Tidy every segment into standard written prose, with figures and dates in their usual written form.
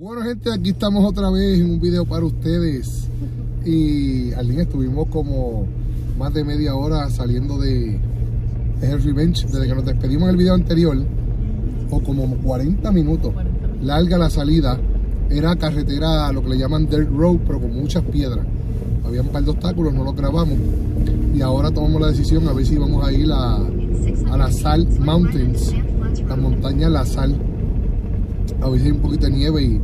Bueno, gente, aquí estamos otra vez en un video para ustedes. Y al día estuvimos como más de media hora saliendo de el Revenge, desde que nos despedimos en el video anterior, o como 40 minutos. Larga la salida, era carretera, lo que le llaman dirt road, pero con muchas piedras. Había un par de obstáculos, no los grabamos. Y ahora tomamos la decisión a ver si vamos a ir a La Sal Mountains, la montaña La Sal. A veces hay un poquito de nieve y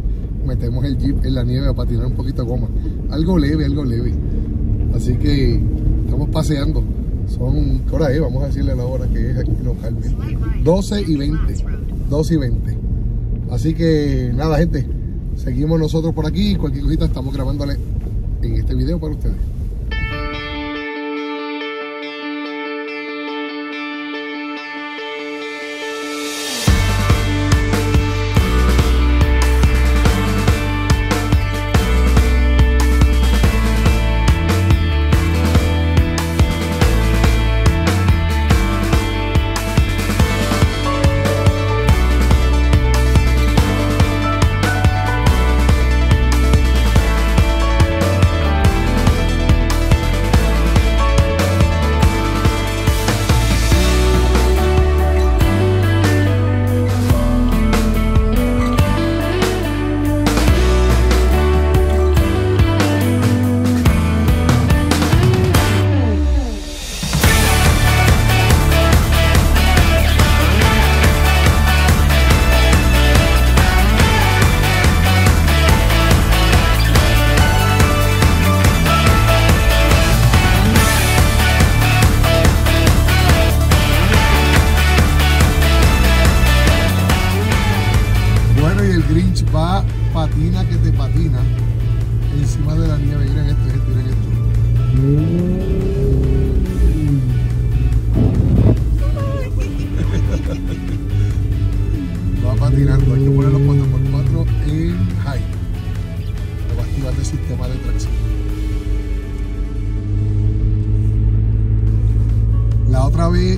metemos el Jeep en la nieve para tirar un poquito de goma. Algo leve, algo leve. Así que estamos paseando. Son, ¿qué hora es? Vamos a decirle la hora que es aquí localmente. 12 y 20. Así que nada, gente, seguimos nosotros por aquí. Cualquier cosita estamos grabándole en este video para ustedes.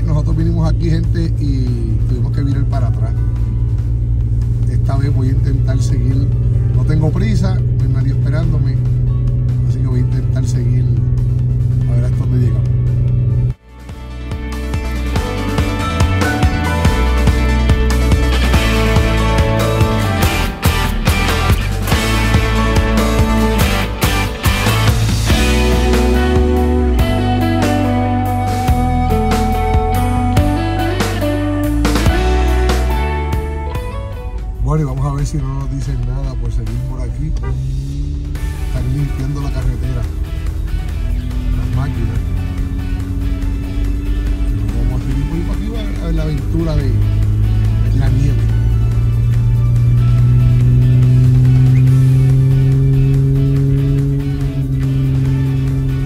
Nosotros vinimos aquí, gente, y tuvimos que virar para atrás. Esta vez voy a intentar seguir. No tengo prisa, no hay nadie esperándome, así que voy a intentar seguir a ver hasta dónde llegamos. Si no nos dicen nada por seguir por aquí. Están limpiando la carretera, las máquinas. Vamos a seguir por aquí, a ver la aventura de la nieve.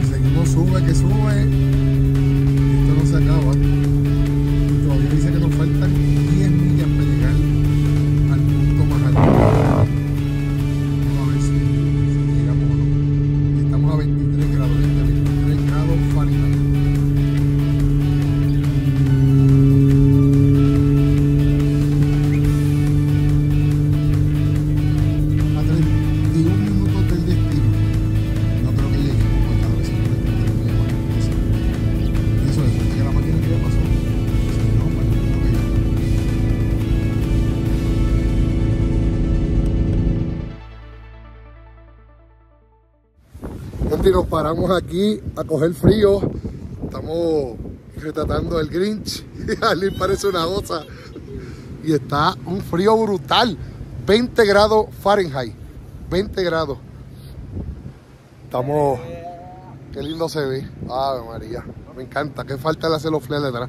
Y seguimos, sube que sube. Esto no se acaba. Y todavía dice que nos faltan 10 millas para llegar. Y nos paramos aquí a coger frío. Estamos retratando el Grinch. Ali parece una osa. Y está un frío brutal. 20 grados Fahrenheit. 20 grados. Estamos... Qué lindo se ve. Ave María. Me encanta. Qué falta le hace los flares detrás.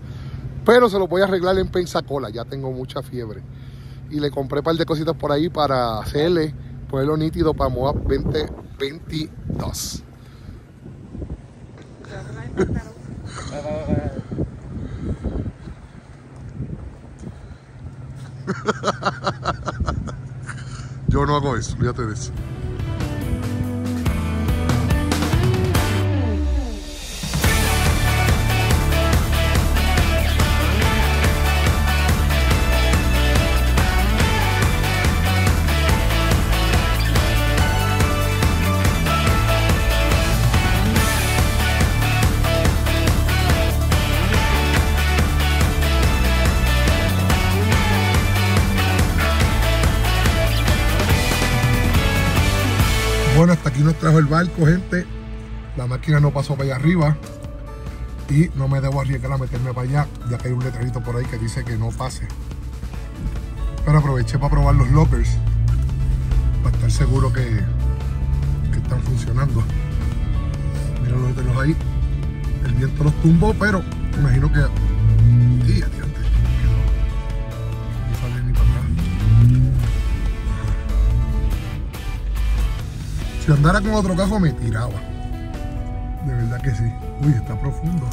Pero se lo voy a arreglar en Pensacola. Ya tengo mucha fiebre. Y le compré un par de cositas por ahí para hacerle, ponerlo nítido para Moab 2022. Yo no hago eso, olvídate de eso. Bueno, hasta aquí nos trajo el barco, gente. La máquina no pasó para allá arriba y no me debo arriesgar a meterme para allá, ya que hay un letrerito por ahí que dice que no pase. Pero aproveché para probar los lockers, para estar seguro que están funcionando. Miren los tenemos ahí. El viento los tumbó, pero me imagino que... ¡Tía, tío! No sale ni para atrás. Si andara con otro cajo me tiraba. De verdad que sí. Uy, está profundo.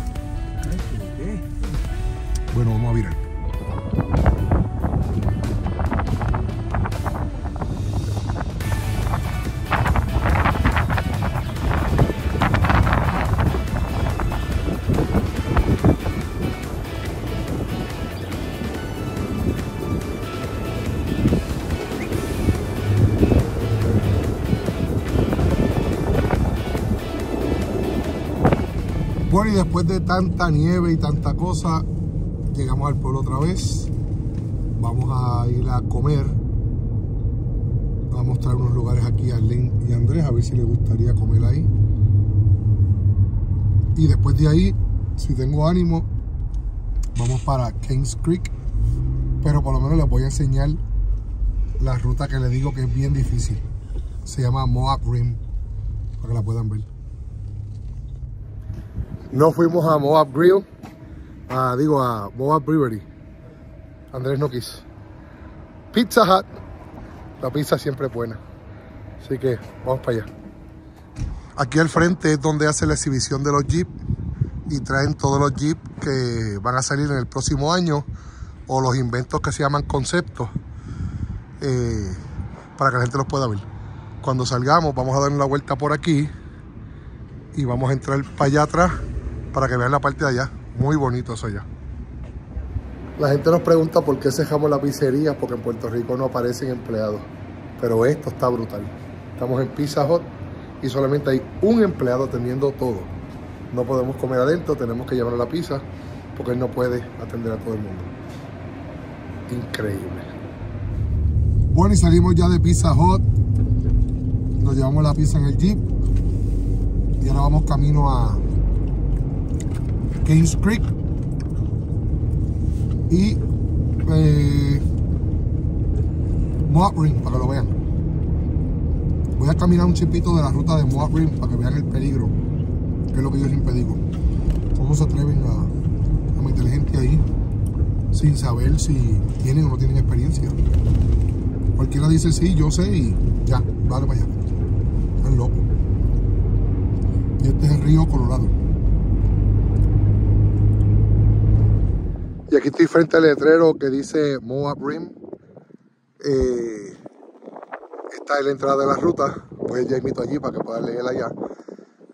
Bueno, vamos a virar. Bueno, y después de tanta nieve y tanta cosa, llegamos al pueblo otra vez. Vamos a ir a comer. Vamos a mostrar unos lugares aquí a Arlene y a Andrés, a ver si les gustaría comer ahí. Y después de ahí, si tengo ánimo, vamos para Kings Creek. Pero por lo menos les voy a enseñar la ruta que les digo que es bien difícil. Se llama Moab Rim, para que la puedan ver. No fuimos a Moab Grill, a Moab Brewery. Andrés no quiso. Pizza Hut, la pizza siempre es buena. Así que vamos para allá. Aquí al frente es donde hacen la exhibición de los Jeep y traen todos los Jeep que van a salir en el próximo año o los inventos que se llaman conceptos, para que la gente los pueda ver. Cuando salgamos vamos a dar una vuelta por aquí y vamos a entrar para allá atrás para que vean la parte de allá. Muy bonito eso allá. La gente nos pregunta por qué cejamos la pizzería, porque en Puerto Rico no aparecen empleados. Pero esto está brutal. Estamos en Pizza Hut y solamente hay un empleado atendiendo todo. No podemos comer adentro, tenemos que llevar a la pizza porque él no puede atender a todo el mundo. Increíble. Bueno, y salimos ya de Pizza Hut. Nos llevamos la pizza en el Jeep. Y ahora vamos camino a Kings Creek y Moab Rim, para que lo vean. Voy a caminar un chipito de la ruta de Moab Rim para que vean el peligro, que es lo que yo siempre digo. ¿Cómo se atreven a meter gente ahí sin saber si tienen o no tienen experiencia? Cualquiera dice sí, yo sé y ya, dale para allá. Están locos. Y este es el río Colorado. Y aquí estoy frente al letrero que dice Moab Rim. Esta es la entrada de la ruta. Pues ya invito allí para que puedan leer allá.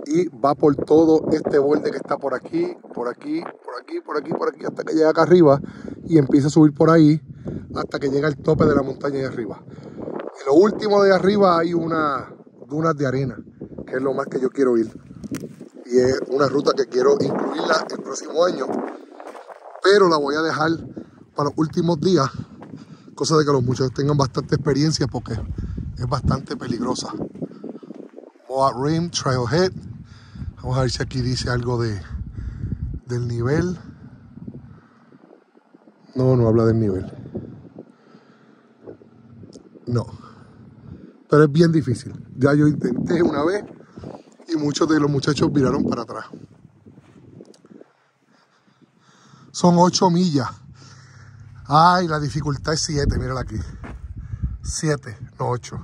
Y va por todo este borde que está por aquí, por aquí, por aquí, por aquí, por aquí, hasta que llega acá arriba y empieza a subir por ahí hasta que llega al tope de la montaña de arriba. En lo último de arriba hay unas dunas de arena, que es lo más que yo quiero ir. Y es una ruta que quiero incluirla el próximo año, pero la voy a dejar para los últimos días, cosa de que los muchachos tengan bastante experiencia porque es bastante peligrosa. Moab Rim Trailhead. Vamos a ver si aquí dice algo del nivel. No habla del nivel. No. Pero es bien difícil. Ya yo intenté una vez y muchos de los muchachos viraron para atrás. Son 8 millas. Ay, la dificultad es 7, mírala aquí. 7, no 8.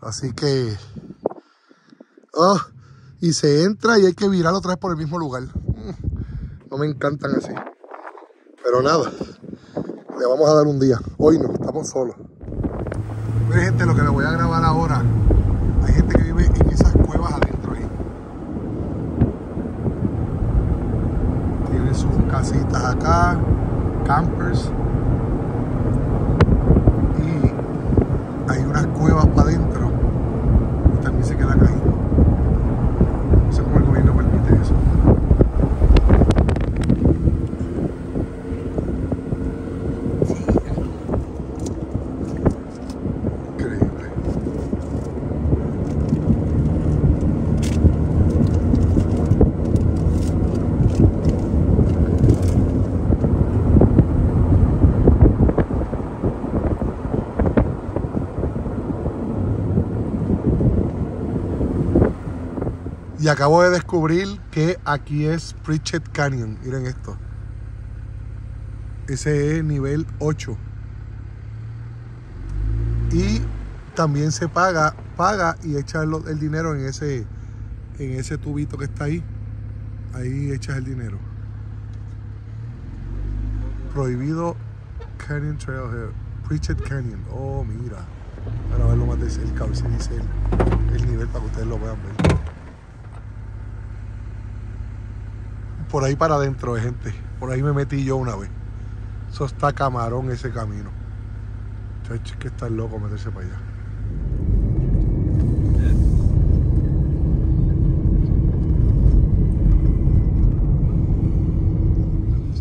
Así que... Oh, y se entra y hay que virar otra vez por el mismo lugar. No me encantan así. Pero nada, le vamos a dar un día. Hoy no, estamos solos. Miren, gente, lo que les voy a grabar ahora. Hay gente que vive en esas cuevas adentro ahí. Tienen sus casitas acá, campers. Y hay unas cuevas para adentro. Y también se quedan ahí. No sé cómo el gobierno permite eso. Y acabo de descubrir que aquí es Pritchett Canyon. Miren esto. Ese es nivel 8. Y también se paga y echa el dinero en ese tubito que está ahí. Ahí echas el dinero. Prohibido Canyon Trailhead. Pritchett Canyon. Oh, mira. Para verlo más de cerca, a ver si dice el nivel para que ustedes lo puedan ver. Por ahí para adentro, gente. Por ahí me metí yo una vez. Eso está camarón ese camino. Chacho, es que está loco meterse para allá.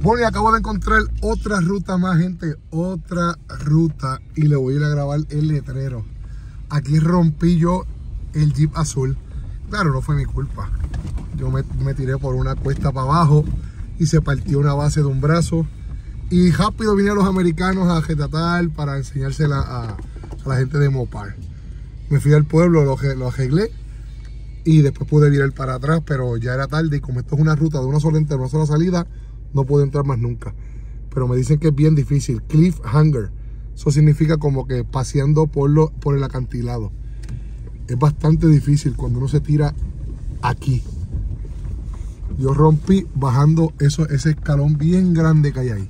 Bueno, y acabo de encontrar otra ruta más, gente. Otra ruta. Y le voy a ir a grabar el letrero. Aquí rompí yo el Jeep azul. Claro, no fue mi culpa. Yo me tiré por una cuesta para abajo y se partió una base de un brazo. Y rápido vinieron los americanos a retratar para enseñársela a la gente de Mopar. Me fui al pueblo, lo arreglé. Y después pude virar para atrás, pero ya era tarde. Y como esto es una ruta de una sola entrada, una sola salida, no puedo entrar más nunca. Pero me dicen que es bien difícil. Cliffhanger. Eso significa como que paseando por el acantilado. Es bastante difícil cuando uno se tira aquí. Yo rompí bajando ese escalón bien grande que hay ahí.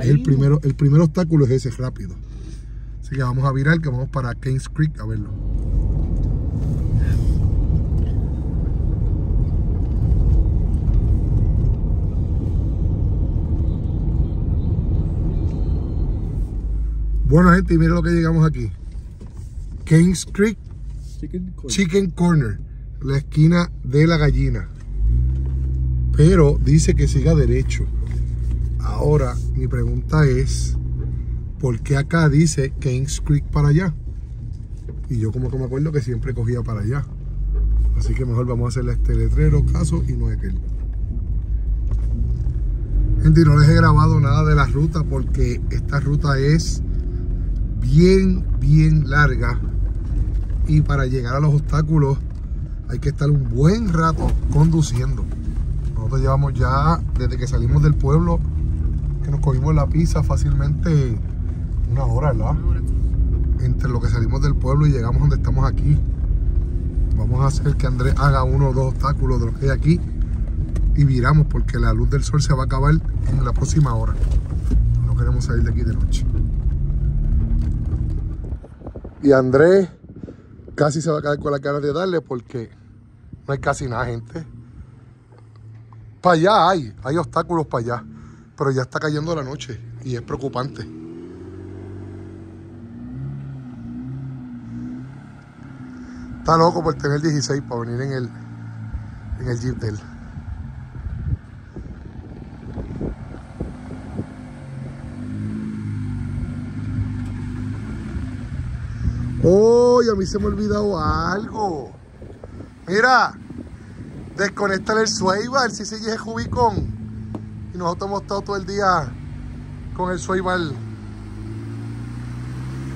Es el primer obstáculo es ese, rápido. Así que vamos a virar, que vamos para Kings Creek a verlo. Bueno, gente, miren lo que llegamos aquí. Kings Creek, Chicken Corner, la esquina de la gallina. Pero dice que siga derecho. Ahora, mi pregunta es, ¿por qué acá dice Kings Creek para allá? Y yo como que me acuerdo que siempre cogía para allá. Así que mejor vamos a hacerle este letrero, caso, y no es aquel. Gente, no les he grabado nada de la ruta porque esta ruta es bien larga. Y para llegar a los obstáculos hay que estar un buen rato conduciendo. Nosotros llevamos ya, desde que salimos del pueblo, que nos cogimos la pizza, fácilmente una hora, ¿verdad? Entre lo que salimos del pueblo y llegamos donde estamos aquí. Vamos a hacer que Andrés haga uno o dos obstáculos de los que hay aquí y viramos porque la luz del sol se va a acabar en la próxima hora. No queremos salir de aquí de noche. Y Andrés casi se va a caer con la cara de darle porque no hay casi nada, gente. Para allá hay obstáculos para allá, pero ya está cayendo la noche y es preocupante. Está loco por tener 16 para venir en el Jeep de él. ¡Oh! A mí se me ha olvidado algo. Mira, desconectar el Sueibar, si se llega Rubicon. Y nosotros hemos estado todo el día con el Sueibar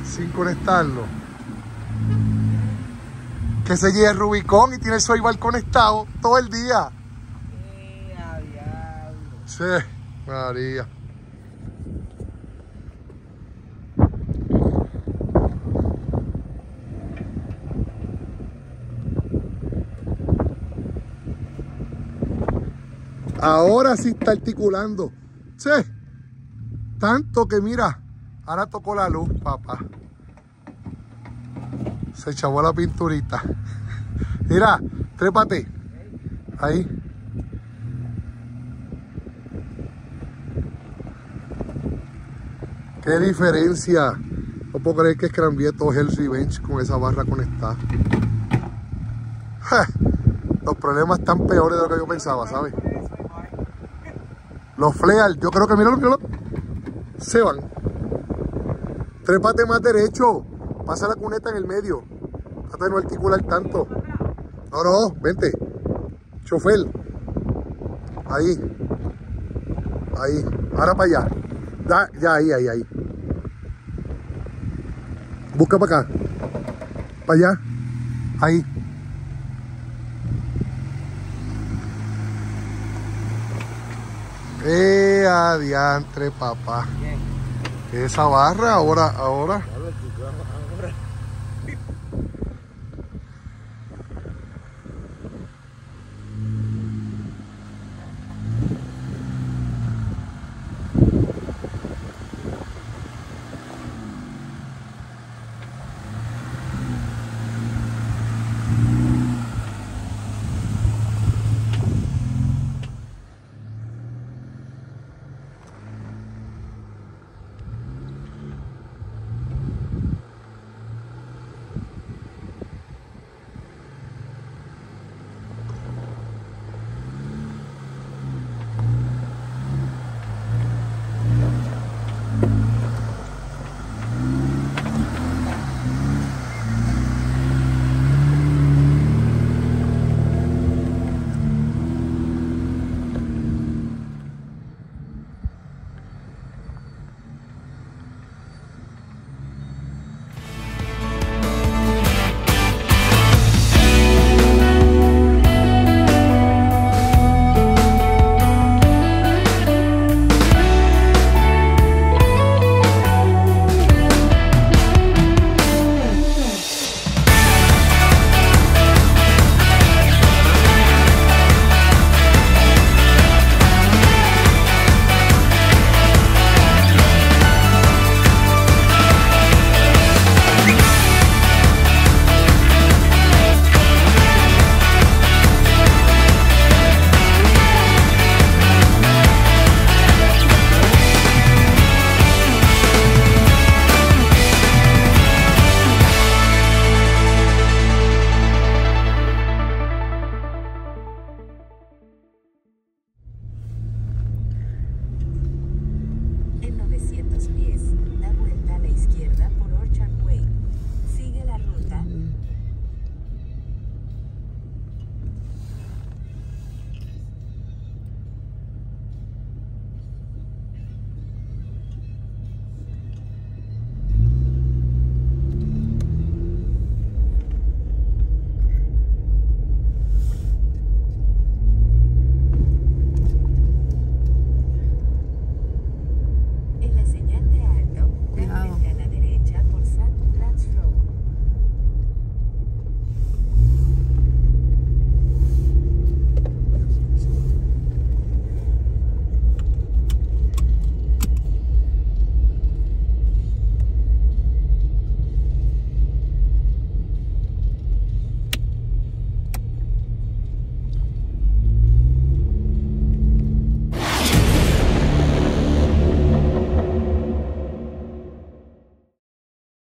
sin conectarlo. Que se lleve el Rubicon y tiene el Sueibar conectado todo el día. Sí, María. Ahora sí está articulando. Sí. Tanto que mira, ahora tocó la luz, papá. Se chavó la pinturita. Mira, trépate. Ahí. Qué diferencia. No puedo creer que escrambié todo el Revenge con esa barra conectada. Ja. Los problemas están peores de lo que yo pensaba, ¿sabes? Los fleas, yo creo que míralo, se van. Trépate más derecho, pasa la cuneta en el medio. Trata de no articular tanto. No, vente. Chofer. Ahí. Ahora para allá. Ya, ahí. Busca para acá. Para allá. Ahí. Adiantre, papá. ¿Qué? Esa barra ahora.